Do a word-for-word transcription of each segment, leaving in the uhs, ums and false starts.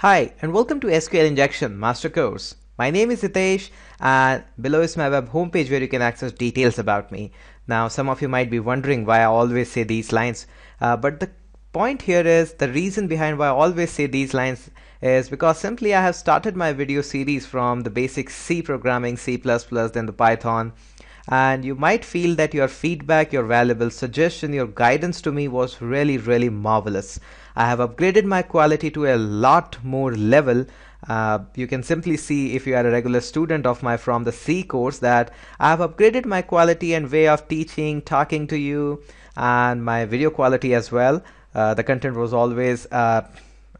Hi and welcome to S Q L Injection Master Course. My name is Hitesh and below is my web homepage where you can access details about me. Now some of you might be wondering why I always say these lines, uh, but the point here is the reason behind why I always say these lines is because simply I have started my video series from the basic C programming, C plus plus, then the Python, and you might feel that your feedback, your valuable suggestion, your guidance to me was really really marvelous. I have upgraded my quality to a lot more level. Uh, you can simply see if you are a regular student of my From the C course that I have upgraded my quality and way of teaching, talking to you, and my video quality as well. Uh, the content was always uh,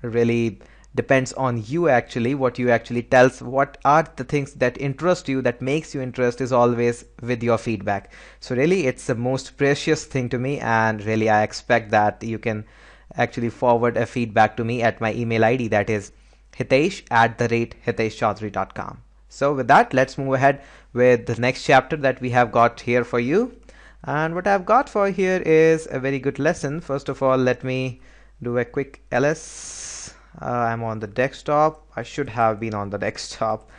really depends on you, actually what you actually tells, what are the things that interest you, that makes you interest is always with your feedback. So really it's the most precious thing to me, and really I expect that you can actually forward a feedback to me at my email I D, that is hitesh at the rate hiteshchaudhary dot com. So with that, let's move ahead with the next chapter that we have got here for you. And what I've got for here is a very good lesson. First of all, let me do a quick L S. Uh, I'm on the desktop. I should have been on the desktop.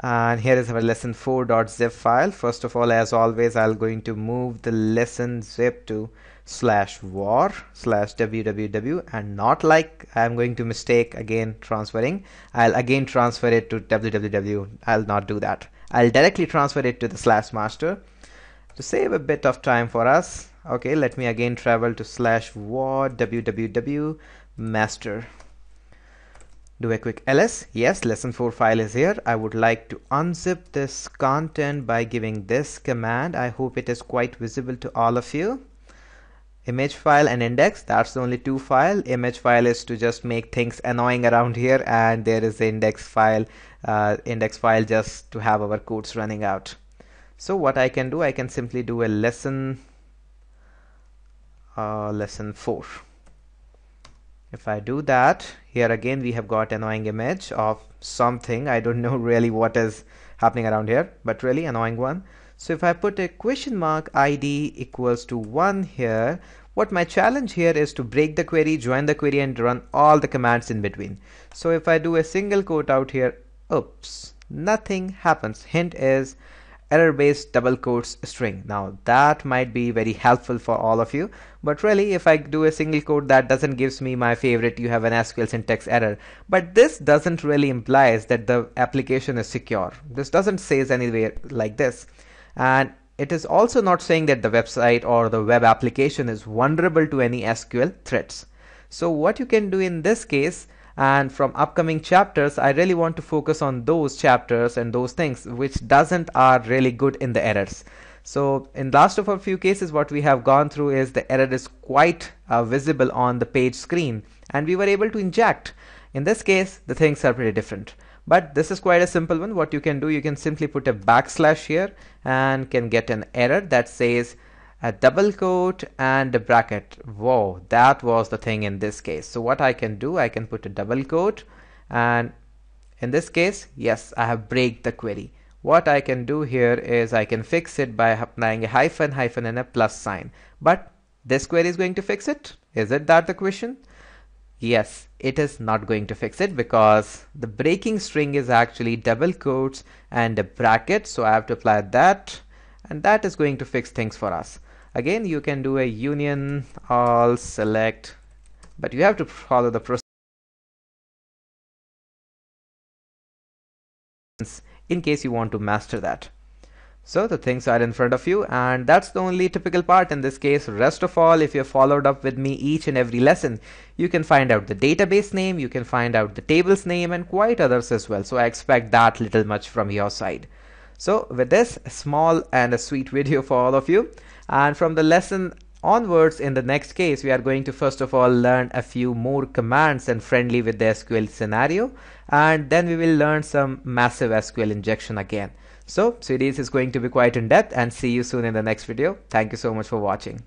And here is our lesson four dot zip file. First of all, as always, I'll going to move the lesson zip to slash var slash www, and not like I'm going to mistake again transferring. I'll again transfer it to www. I'll not do that. I'll directly transfer it to the slash master to save a bit of time for us. Okay, let me again travel to slash var www master. Do a quick L S. Yes, lesson four file is here. I would like to unzip this content by giving this command. I hope it is quite visible to all of you. Image file and index, that's the only two file. Image file is to just make things annoying around here, and there is the index file, uh, index file just to have our codes running out. So what I can do, I can simply do a lesson, uh, lesson four. If I do that, here again we have got annoying image of something. I don't know really what is happening around here, but really annoying one. So if I put a question mark I D equals to one here, what my challenge here is to break the query, join the query, and run all the commands in between. So if I do a single quote out here, oops, nothing happens. Hint is error-based double quotes string. Now that might be very helpful for all of you, but really if I do a single quote, that doesn't gives me my favorite, you have an S Q L syntax error. But this doesn't really implies that the application is secure. This doesn't says anywhere like this. And it is also not saying that the website or the web application is vulnerable to any S Q L threats. So what you can do in this case, and from upcoming chapters, I really want to focus on those chapters and those things which doesn't are really good in the errors. So in last of a few cases, what we have gone through is the error is quite uh, visible on the page screen, and we were able to inject. In this case, the things are pretty different. But this is quite a simple one. What you can do, you can simply put a backslash here and can get an error that says a double quote and a bracket. Whoa, that was the thing in this case. So what I can do, I can put a double quote, and in this case, yes, I have break the query. What I can do here is I can fix it by applying a hyphen, hyphen, and a plus sign. But this query is going to fix it? Is it that the question? Yes, it is not going to fix it because the breaking string is actually double quotes and a bracket. So I have to apply that, and that is going to fix things for us. Again, you can do a union all select, but you have to follow the process in case you want to master that. So the things are in front of you, and that's the only typical part in this case. Rest of all, if you followed up with me each and every lesson, you can find out the database name, you can find out the table's name, and quite others as well. So I expect that little much from your side. So with this, a small and a sweet video for all of you. And from the lesson onwards, in the next case, we are going to first of all learn a few more commands and friendly with the S Q L scenario, and then we will learn some massive S Q L injection again. So series is going to be quite in depth, and see you soon in the next video. Thank you so much for watching.